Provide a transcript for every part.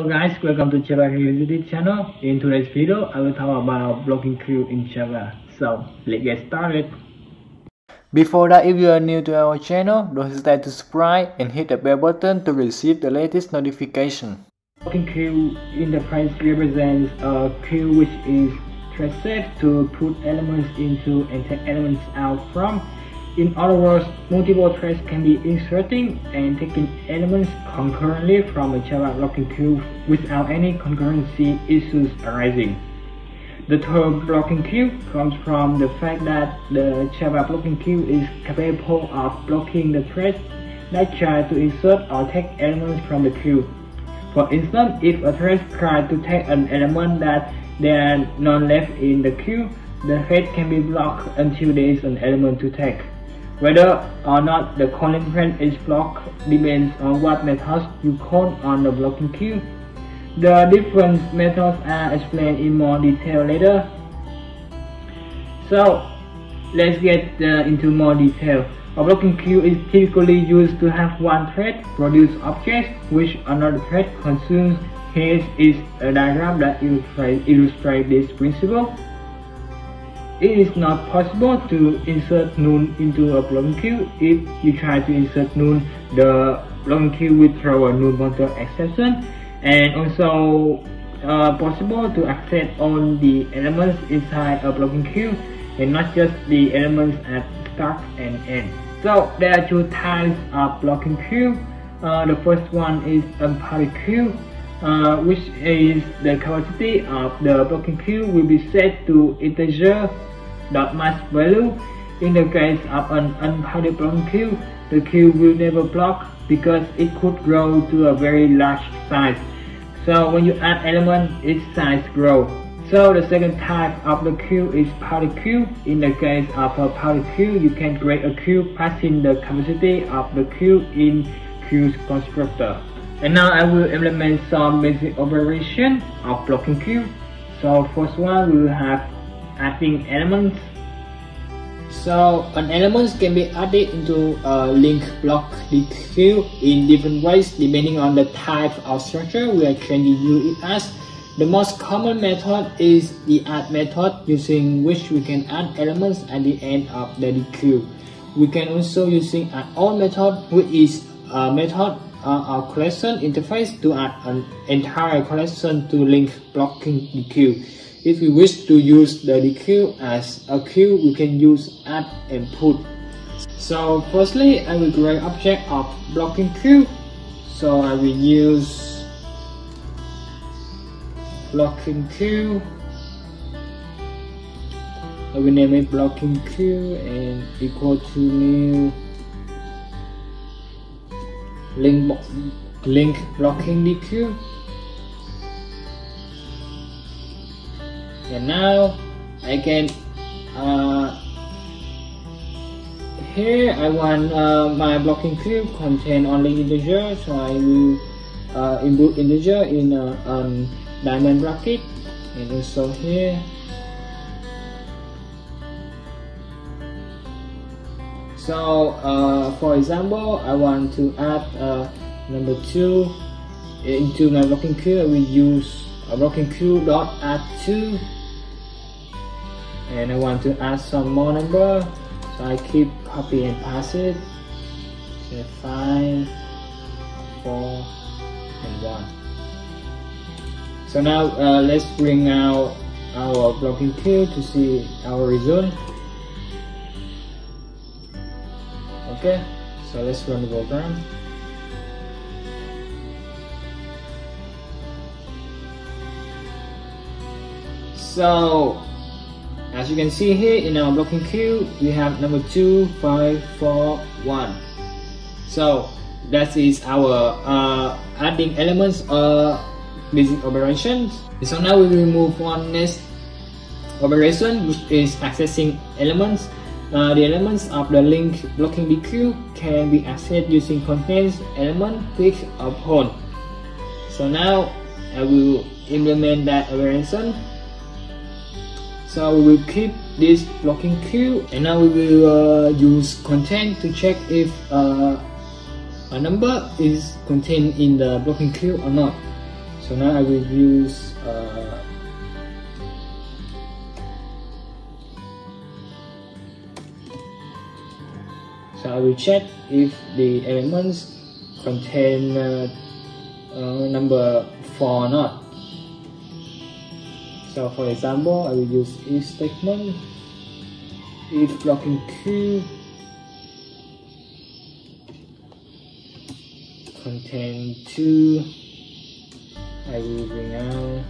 Hello guys, welcome to Javarevisited channel. In today's video, I will talk about blocking queue in Java. So let's get started. Before that, if you are new to our channel, don't hesitate to subscribe and hit the bell button to receive the latest notification. Blocking queue in the French represents a queue which is traced to put elements into and take elements out from. In other words, multiple threads can be inserting and taking elements concurrently from a Java blocking queue without any concurrency issues arising. The term blocking queue comes from the fact that the Java blocking queue is capable of blocking the threads that try to insert or take elements from the queue. For instance, if a thread tries to take an element that there are none left in the queue, the thread can be blocked until there is an element to take. Whether or not the calling thread is blocked depends on what methods you call on the blocking queue. The different methods are explained in more detail later. So let's get into more detail. A blocking queue is typically used to have one thread produce objects which another thread consumes. Here is a diagram that illustrates this principle. It is not possible to insert null into a blocking queue. If you try to insert null, the blocking queue will throw a null pointer exception, and also possible to access all the elements inside a blocking queue and not just the elements at start and end. So there are two types of blocking queue. The first one is public queue, which is the capacity of the blocking queue will be set to integer .max value. In the case of an unbounded blocking queue, the queue will never block because it could grow to a very large size. So when you add element, its size grows. So the second type of the queue is public queue. In the case of a public queue, you can create a queue passing the capacity of the queue in queue's constructor. And now I will implement some basic operation of blocking queue. So first one, we will have adding elements. So an element can be added into a linked block queue in different ways depending on the type of structure we are trying to use it as. The most common method is the add method, using which we can add elements at the end of the queue. We can also using add all method, which is a method or collection interface to add an entire collection to link blocking the queue. If we wish to use the queue as a queue, we can use add and put. So firstly, I will create object of blocking queue. So I will use blocking queue. I will name it blocking queue and equal to new link blocking the queue. And now I can here I want my blocking queue contain only integer, so I will input integer in a diamond bracket, and also here. So for example, I want to add number 2 into my blocking queue. I will use a blocking queue dot add 2, and I want to add some more number, so I keep copy and paste it. So 5, 4, and 1. So now let's bring out our blocking queue to see our result. Okay, so let's run the program. So as you can see here in our blocking queue, we have number 2, 5, 4, 1. So that is our adding elements basic operations. So now we will move on next operation, which is accessing elements. The elements of the link blocking the queue can be accessed using contains element click upon. So now I will implement that operation. So we will keep this blocking queue, and now we will use contain to check if a number is contained in the blocking queue or not. So So now I will use so I will check if the elements contain number 4 or not. So for example, I will use if statement, if blocking queue contain 2, I will bring out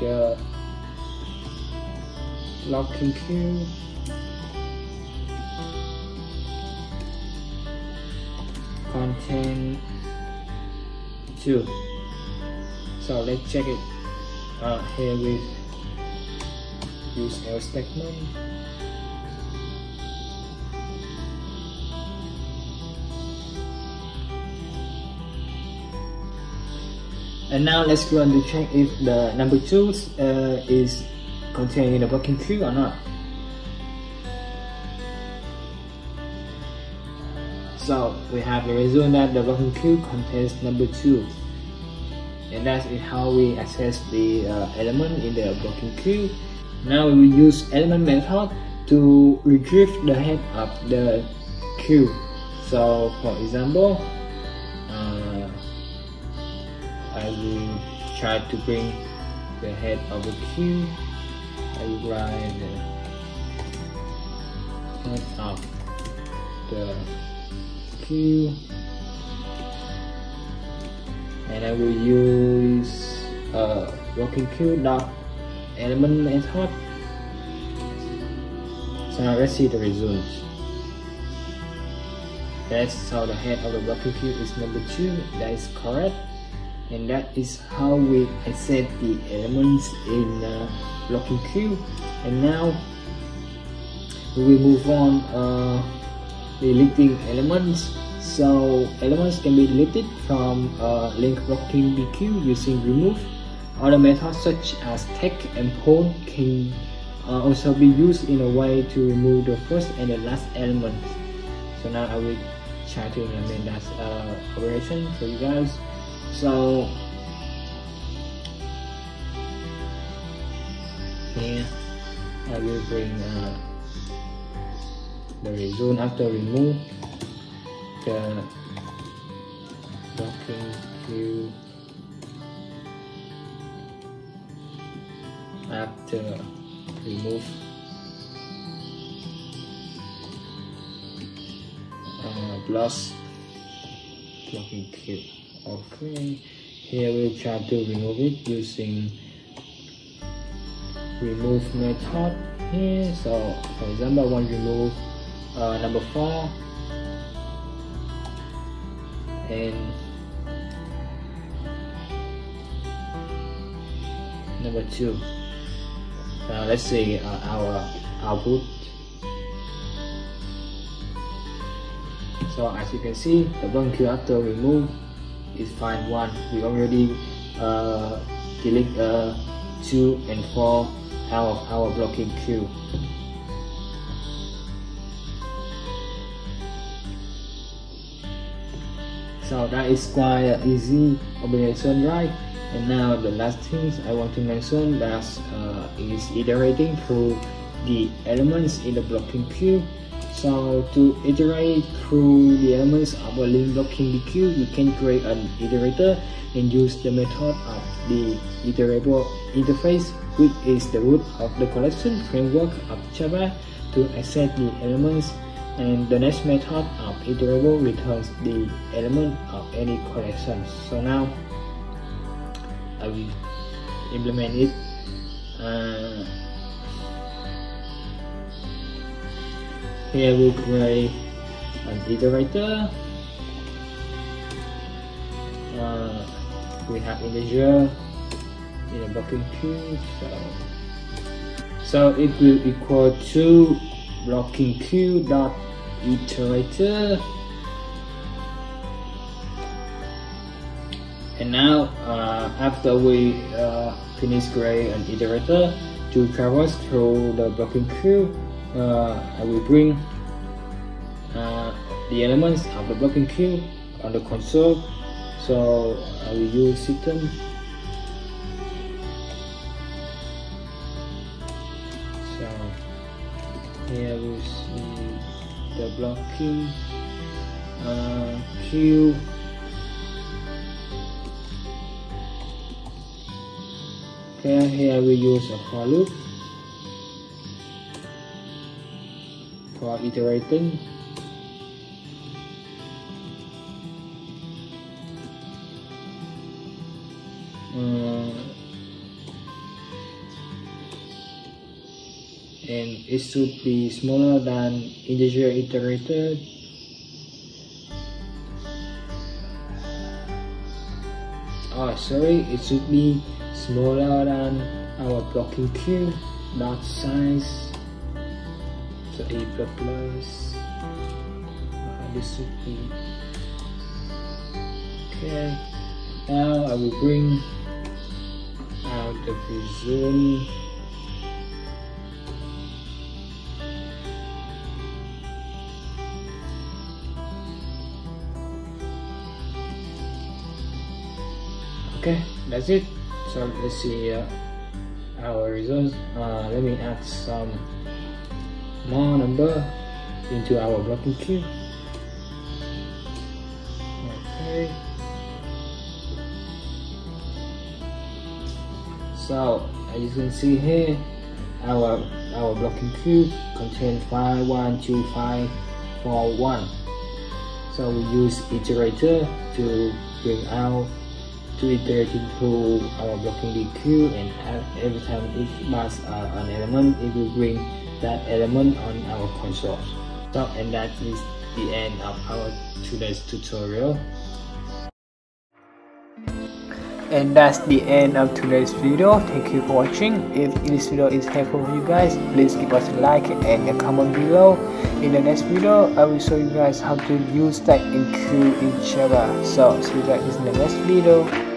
the blocking queue. Contain 2. So let's check it here with use L statement. And now let's go and check if the number 2 is contained in the blocking queue or not. So we have the result that the blocking queue contains number 2, and that is how we access the element in the blocking queue. Now we will use element method to retrieve the head of the queue. So for example, I will try to bring the head of the queue. I will write the head of the queue, and I will use blocking queue dot element method. So now let's see the result. That's how the head of the blocking queue is number 2. That is correct, and that is how we access the elements in blocking queue. And now we will move on deleting elements. So elements can be deleted from LinkedBlockingQueue using remove. Other methods such as tag and poll can also be used in a way to remove the first and the last element. So now I will try to implement that operation for you guys. So here I will bring the result after remove the blocking queue after remove plus blocking queue. Okay, here we'll try to remove it using remove method here. So for example, I want to remove number 4, and number 2. Now let's see our output. So as you can see, the blocking queue after remove is fine 1. We already delete 2 and 4 out of our blocking queue. So that is quite an easy operation, right? And now the last things I want to mention that is iterating through the elements in the blocking queue. So to iterate through the elements of a LinkedBlockingQueue, you can create an iterator and use the method of the iterable interface, which is the root of the collection framework of Java, to access the elements. And the next method of iterable returns the element of any collection. So now I will implement it. Here we create an iterator. We have integer in a blocking queue, so it will equal to blocking queue dot iterator. And now after we finish creating an iterator to traverse through the blocking queue, I will bring the elements of the blocking queue on the console. So I will use system. So here we see the blocking queue. Okay, here we use a for loop for iterating. And it should be smaller than integer iterated. It should be smaller than our blocking queue dot size. So a plus this should be okay. Now I will bring out the resume. Okay, that's it. So let's see our results. Let me add some more number into our blocking queue. Okay. So as you can see here, our blocking queue contains 5, 1, 2, 5, 4, 1. So we use iterator to bring out to iterate through our blocking queue, and every time it marks an element, it will bring that element on our console. So, and that is the end of our today's tutorial. And that's the end of today's video. Thank you for watching. If this video is helpful for you guys, please give us a like and a comment below. In the next video, I will show you guys how to use stack in queue in Java. So see you guys in the next video.